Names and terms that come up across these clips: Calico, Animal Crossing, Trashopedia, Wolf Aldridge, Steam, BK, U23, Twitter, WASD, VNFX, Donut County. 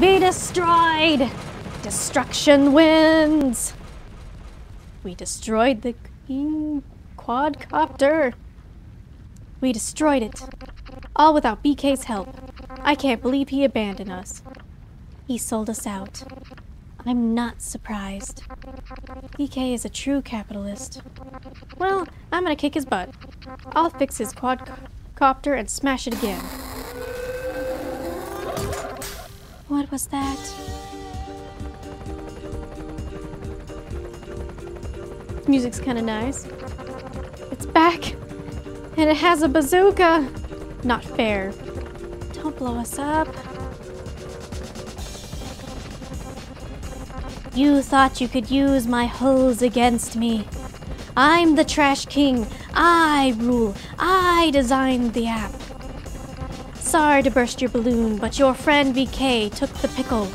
be destroyed. Destruction wins. We destroyed the green quadcopter. We destroyed it. All without BK's help. I can't believe he abandoned us. He sold us out. I'm not surprised. BK is a true capitalist. Well, I'm gonna kick his butt. I'll fix his quadcopter and smash it again. What was that? Music's kind of nice. It's back, and it has a bazooka. Not fair. Don't blow us up. You thought you could use my hose against me. I'm the trash king. I rule. I designed the app. Sorry to burst your balloon, but your friend BK took the pickle.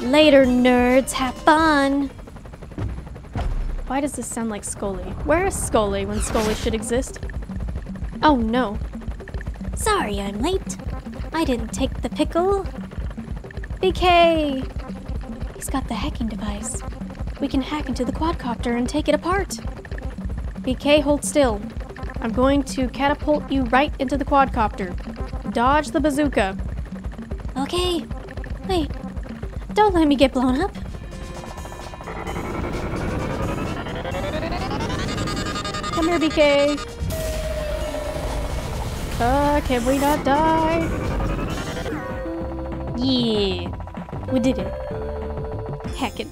Later, nerds. Have fun. Why does this sound like Scully? Where is Scully when Scully should exist? Oh no. Sorry I'm late. I didn't take the pickle. BK! He's got the hacking device. We can hack into the quadcopter and take it apart. BK, hold still. I'm going to catapult you right into the quadcopter. Dodge the bazooka. Okay. Wait. Don't let me get blown up. Come here, BK. Can we not die? Yeah. We did it. Heck it.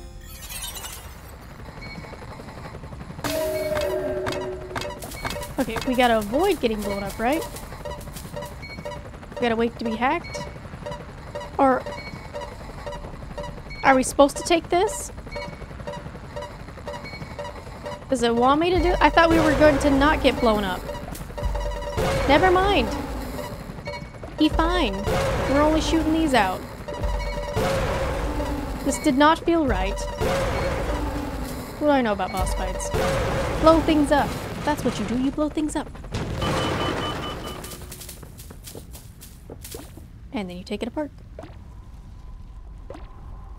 Okay, we gotta avoid getting blown up, right? We gotta wait to be hacked? Or... are we supposed to take this? Does it want me to do it? I thought we were going to not get blown up. Never mind. He's fine. We're only shooting these out. This did not feel right. What do I know about boss fights? Blow things up. That's what you do. You blow things up. And then you take it apart.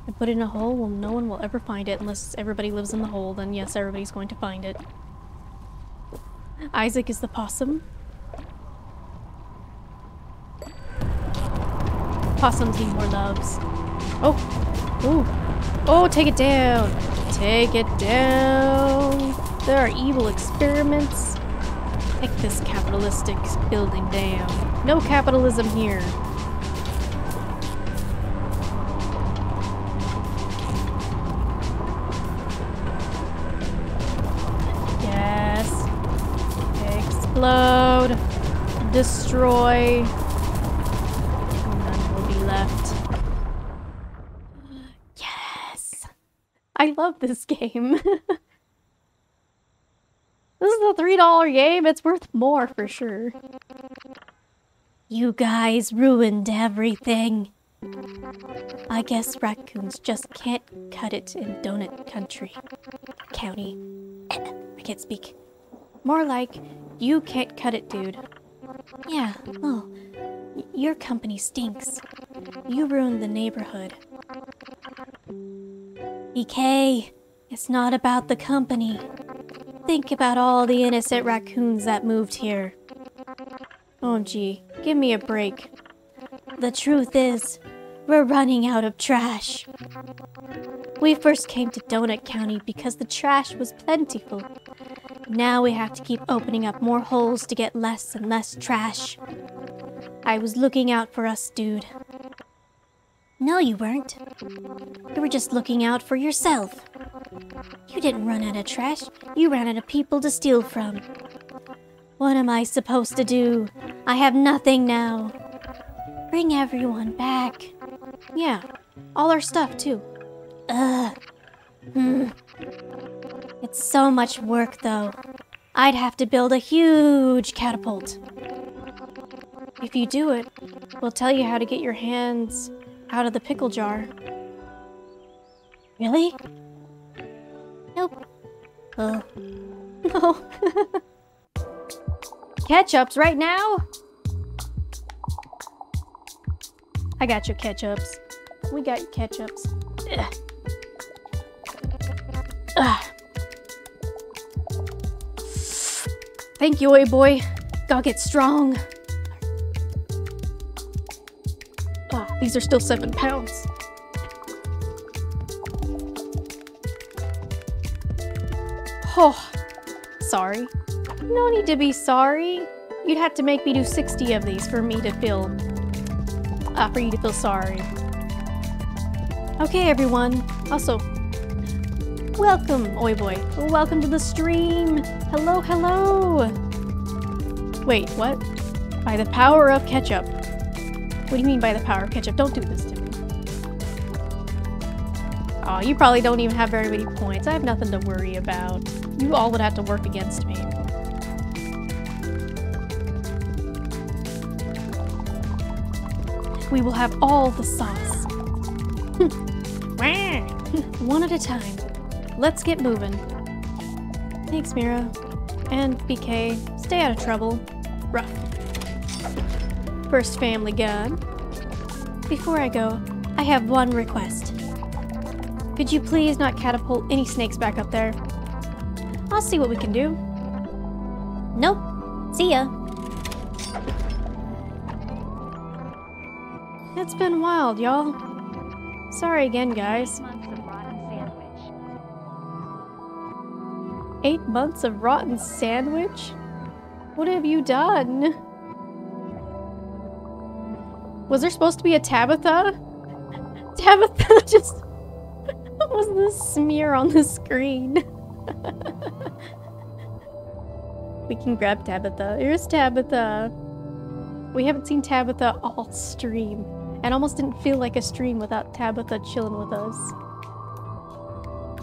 And put it in a hole where no one will ever find it unless everybody lives in the hole, then yes, everybody's going to find it. Isaac is the possum. Possums need more loves. Oh! Ooh! Oh, take it down! Take it down! There are evil experiments. Take this capitalistic building down. No capitalism here. Load, destroy, none will be left. Yes! I love this game. This is a $3 game. It's worth more for sure. You guys ruined everything. I guess raccoons just can't cut it in Donut County. I can't speak. More like, you can't cut it, dude. Yeah, well, your company stinks. You ruined the neighborhood. BK, it's not about the company. Think about all the innocent raccoons that moved here. OMG, give me a break. The truth is, we're running out of trash. We first came to Donut County because the trash was plentiful. Now we have to keep opening up more holes to get less and less trash. I was looking out for us, dude. No, you weren't. You were just looking out for yourself. You didn't run out of trash. You ran out of people to steal from. What am I supposed to do? I have nothing now. Bring everyone back. Yeah, all our stuff, too. Ugh. It's so much work, though. I'd have to build a huge catapult. If you do it, we'll tell you how to get your hands out of the pickle jar. Really? Nope. Oh. No. Ketchups right now? I got your ketchups. we got ketchups. Ugh. Ugh. Thank you, oy boy. Gotta get strong. Oh, these are still 7 pounds. Oh, sorry. No need to be sorry. You'd have to make me do 60 of these for you to feel sorry. Okay, everyone. Also, welcome, oy boy. Welcome to the stream. Hello, hello. Wait, what? By the power of ketchup. What do you mean by the power of ketchup? Don't do this to me. Aw, oh, you probably don't even have very many points. I have nothing to worry about. You all would have to work against me. We will have all the sauce. One at a time. Let's get moving. Thanks, Mira. And BK. Stay out of trouble. Rough. First family gun. Before I go, I have one request. Could you please not catapult any snakes back up there? I'll see what we can do. Nope. See ya. It's been wild, y'all. Sorry again, guys. 8 months of rotten sandwich? What have you done? Was there supposed to be a Tabitha? Tabitha just... What was this smear on the screen? We can grab Tabitha. Here's Tabitha. We haven't seen Tabitha all stream. And almost didn't feel like a stream without Tabitha chilling with us.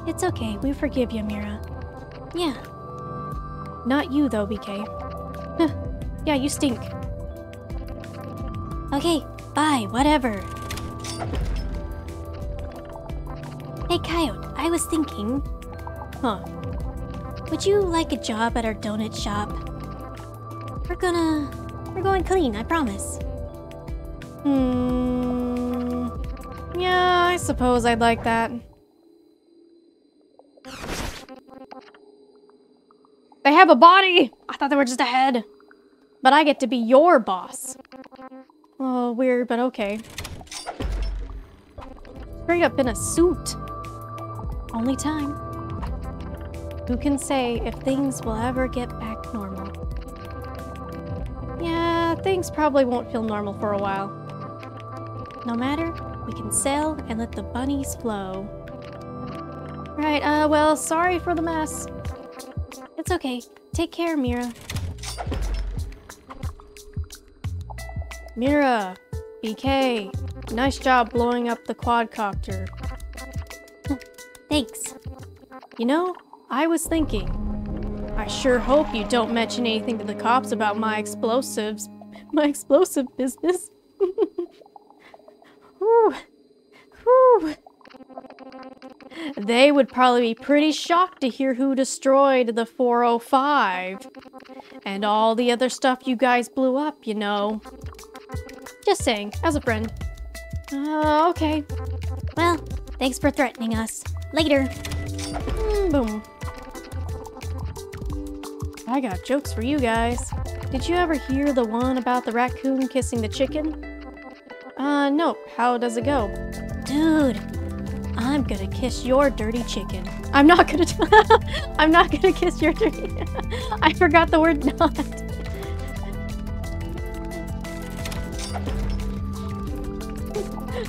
It's okay, we forgive you, Mira. Yeah. Not you, though, BK. Huh. Yeah, you stink. Okay, bye, whatever. Hey, Coyote, I was thinking... Huh. Would you like a job at our donut shop? We're going clean, I promise. Yeah, I suppose I'd like that. They have a body! I thought they were just a head. But I get to be your boss. Oh, weird, but okay. Straight up in a suit. Only time. Who can say if things will ever get back normal? Yeah, things probably won't feel normal for a while. No matter, we can sell and let the bunnies flow. Right, well, sorry for the mess. It's okay. Take care, Mira. Mira, BK, nice job blowing up the quadcopter. Thanks. You know, I was thinking, I sure hope you don't mention anything to the cops about my explosives, my explosive business. Whew. Whew. They would probably be pretty shocked to hear who destroyed the 405. And all the other stuff you guys blew up, you know. Just saying, as a friend. Okay. Well, thanks for threatening us. Later. Boom. I got jokes for you guys. Did you ever hear the one about the raccoon kissing the chicken? Nope. How does it go? Dude. I'm gonna kiss your dirty chicken. I'm not gonna. I'm not gonna kiss your dirty. I forgot the word not.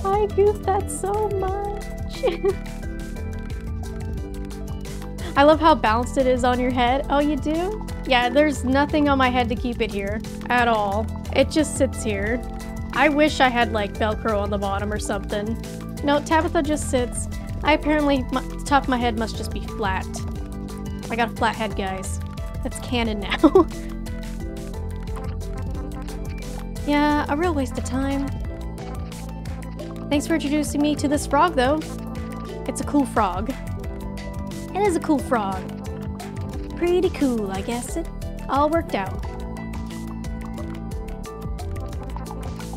I goofed that so much. I love how balanced it is on your head. Oh, you do? Yeah, there's nothing on my head to keep it here at all. It just sits here. I wish I had like Velcro on the bottom or something. No, Tabitha just sits. I apparently, the top of my head must just be flat. I got a flat head, guys. That's canon now. Yeah, a real waste of time. Thanks for introducing me to this frog, though. It's a cool frog. It is a cool frog. Pretty cool, I guess. It all worked out.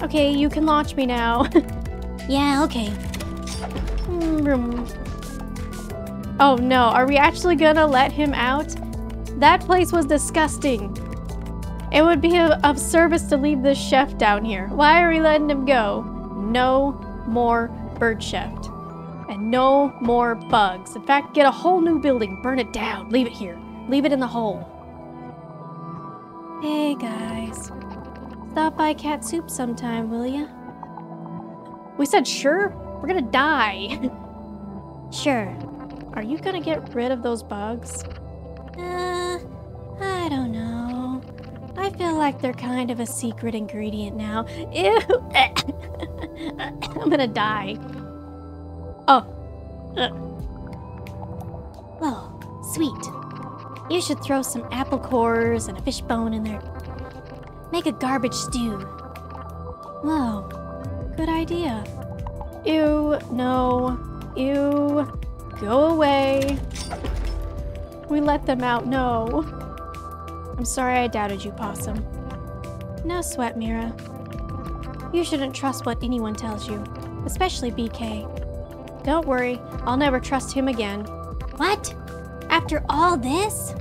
Okay, you can launch me now. Yeah, okay. Oh no, are we actually gonna let him out? That place was disgusting. It would be of service to leave this chef down here. Why are we letting him go? No more bird chef. And no more bugs. In fact, get a whole new building, burn it down, leave it here. Leave it in the hole. Hey guys. Stop by Cat Soup sometime, will ya? We said sure? We're gonna die. Sure. Are you gonna get rid of those bugs? I don't know. I feel like they're kind of a secret ingredient now. Ew! I'm gonna die. Oh. Oh, sweet. You should throw some apple cores and a fish bone in there. Make a garbage stew. Whoa, good idea. Ew, no. Ew, go away. We let them out, no. I'm sorry I doubted you, Possum. No sweat, Mira. You shouldn't trust what anyone tells you, especially BK. Don't worry, I'll never trust him again. What? After all this?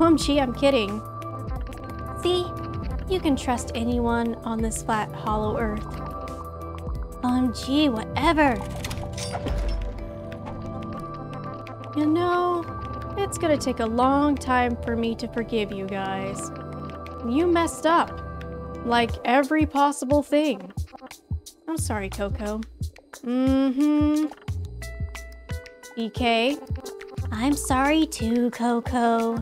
Wumchi, I'm kidding. See? You can trust anyone on this flat, hollow earth. OMG, whatever. You know, it's gonna take a long time for me to forgive you guys. You messed up. Like every possible thing. I'm sorry, Coco. BK? I'm sorry too, Coco.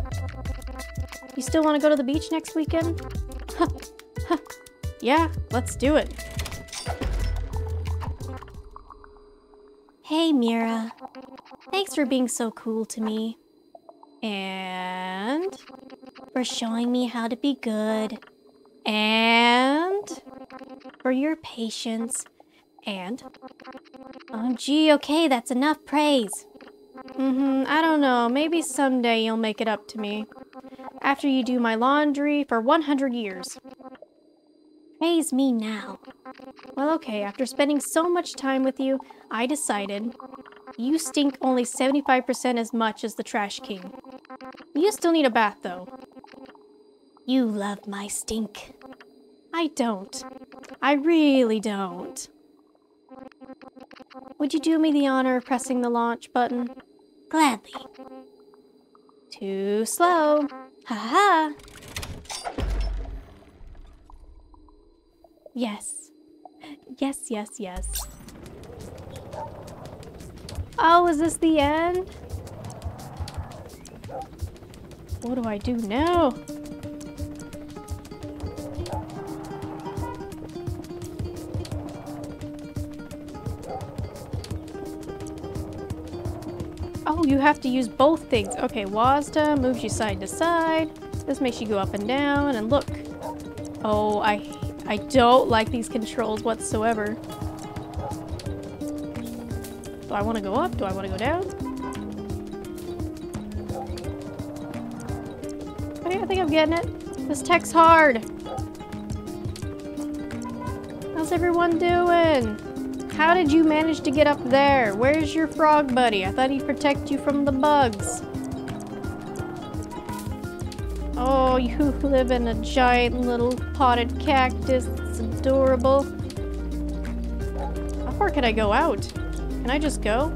You still want to go to the beach next weekend? Huh. Huh. Yeah, let's do it. Hey, Mira. Thanks for being so cool to me. And... for showing me how to be good. And... for your patience. And? OMG, okay, that's enough praise. I don't know. Maybe someday you'll make it up to me. After you do my laundry for 100 years. Praise me now. Well, okay, after spending so much time with you, I decided you stink only 75% as much as the Trash King. You still need a bath, though. You love my stink. I don't. I really don't. Would you do me the honor of pressing the launch button? Gladly. Too slow. Ha-ha! Yes. Yes, yes, yes. Oh, is this the end? What do I do now? Oh, you have to use both things. Okay, WASD moves you side to side. This makes you go up and down, and look. Oh, I don't like these controls whatsoever. Do I want to go up? Do I want to go down? Okay, I think I'm getting it. This tech's hard. How's everyone doing? How did you manage to get up there? Where's your frog buddy? I thought he'd protect you from the bugs. Oh, you live in a giant little potted cactus. It's adorable. How far can I go out? Can I just go?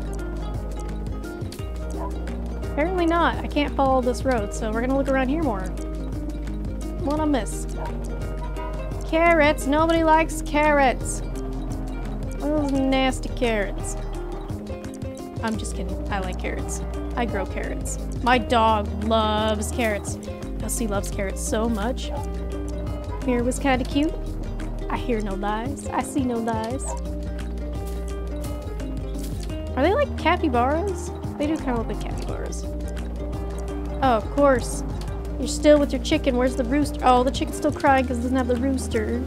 Apparently not. I can't follow this road, so we're gonna look around here more. What I miss? Carrots! Nobody likes carrots! Those nasty carrots. I'm just kidding. I like carrots. I grow carrots. My dog loves carrots. Dusty loves carrots so much. Mira was kind of cute. I hear no lies. I see no lies. Are they like capybaras? They do kind of look like capybaras. Oh, of course. You're still with your chicken. Where's the rooster? Oh, the chicken's still crying because it doesn't have the rooster.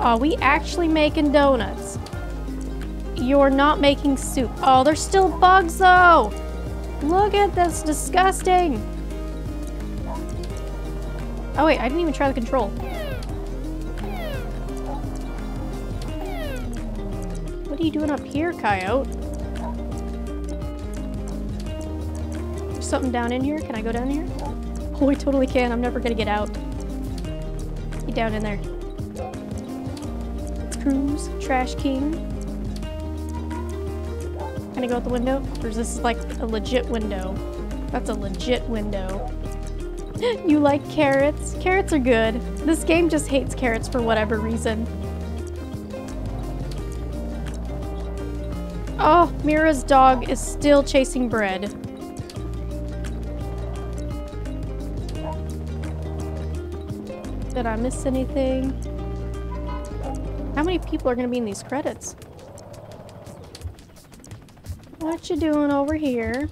Are we actually making donuts? You're not making soup. Oh, there's still bugs though! Look at this, disgusting! Oh wait, I didn't even try the control. What are you doing up here, coyote? There's something down in here. Can I go down here? Oh, I totally can. I'm never gonna get out. Get down in there. Let's cruise. Trash King. Can I go out the window? Or is this like a legit window? That's a legit window. You like carrots? Carrots are good. This game just hates carrots for whatever reason. Oh, Mira's dog is still chasing bread. Did I miss anything? How many people are gonna be in these credits? What you doing over here?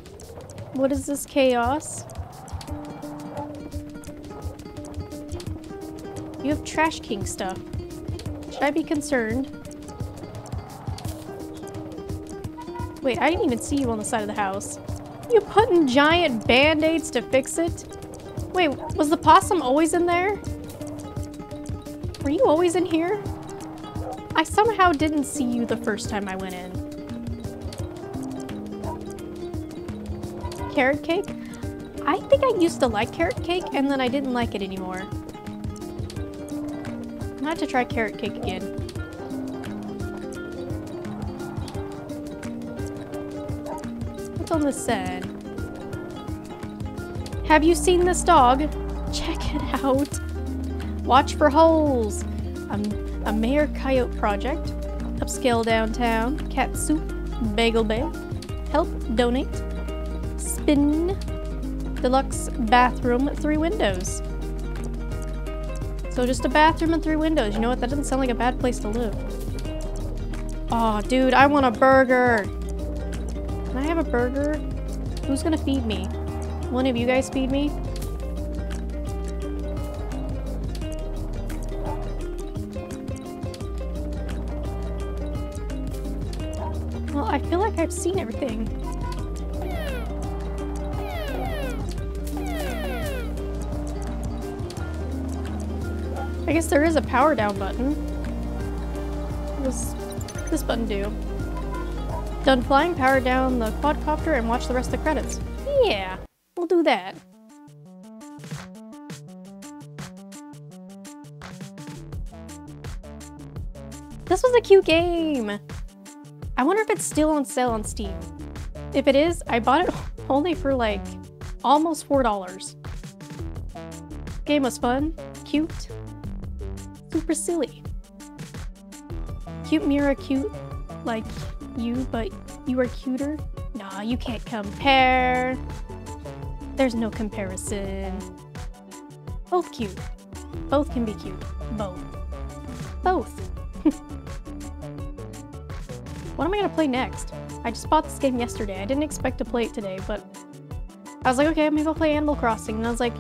What is this chaos? You have Trash King stuff. Should I be concerned? Wait, I didn't even see you on the side of the house. You putting giant band-aids to fix it? Wait, was the possum always in there? Were you always in here? I somehow didn't see you the first time I went in. Carrot cake? I think I used to like carrot cake and then I didn't like it anymore. I have to try carrot cake again. What's on the side? Have you seen this dog? Check it out. Watch for holes. A Mayor Coyote project. Upscale downtown. Cat soup. Bagel bag. Help donate. Spin. Deluxe bathroom. 3 windows. So just a bathroom and 3 windows. You know what? That doesn't sound like a bad place to live. Oh, dude, I want a burger. Can I have a burger? Who's gonna feed me? One of you guys feed me? Well, I feel like I've seen everything. I guess there is a power down button. What does this button do? Done flying, power down the quadcopter and watch the rest of the credits. Yeah, we'll do that. This was a cute game. I wonder if it's still on sale on Steam. If it is, I bought it only for like almost $4. Game was fun, cute. Super silly. Cute Mira, cute like you, but you are cuter. Nah, you can't compare. There's no comparison. Both cute. Both can be cute. Both. Both. What am I gonna play next? I just bought this game yesterday. I didn't expect to play it today, but I was like, okay, maybe I'll play Animal Crossing. And I was like,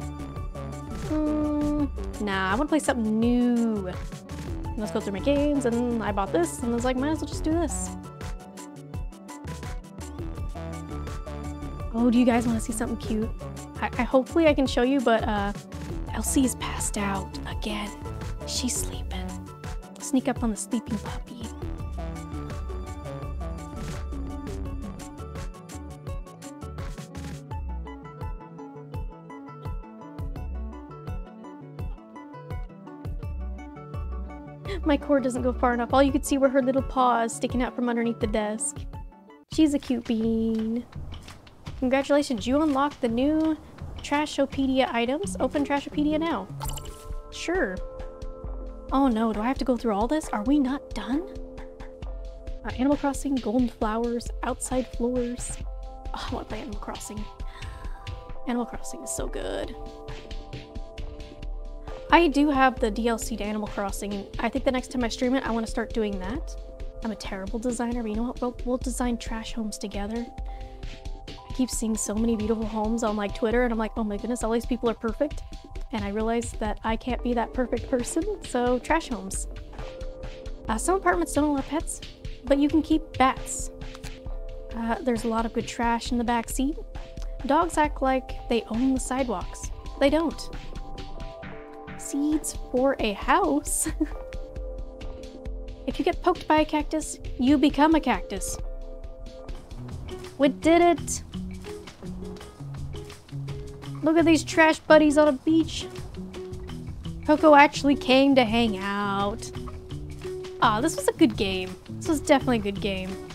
nah, I want to play something new. And let's go through my games, and I bought this, and I was like, might as well just do this. Oh, do you guys want to see something cute? I hopefully I can show you, but Elsie is passed out again. She's sleeping. Sneak up on the sleeping puppy. My cord doesn't go far enough. All you could see were her little paws sticking out from underneath the desk. She's a cute bean. Congratulations, you unlocked the new Trashopedia items. Open Trashopedia now. Sure. Oh no, do I have to go through all this? Are we not done? Animal Crossing, golden flowers, outside floors. Oh, I want to play Animal Crossing. Animal Crossing is so good. I do have the DLC to Animal Crossing. I think the next time I stream it, I want to start doing that. I'm a terrible designer, but you know what? We'll design trash homes together. I keep seeing so many beautiful homes on like Twitter, and I'm like, oh my goodness, all these people are perfect. And I realized that I can't be that perfect person, so trash homes. Some apartments don't allow pets, but you can keep bats. There's a lot of good trash in the back seat. Dogs act like they own the sidewalks. They don't. Seeds for a house. If you get poked by a cactus, you become a cactus. We did it! Look at these trash buddies on a beach. Coco actually came to hang out. Ah, this was a good game. This was definitely a good game.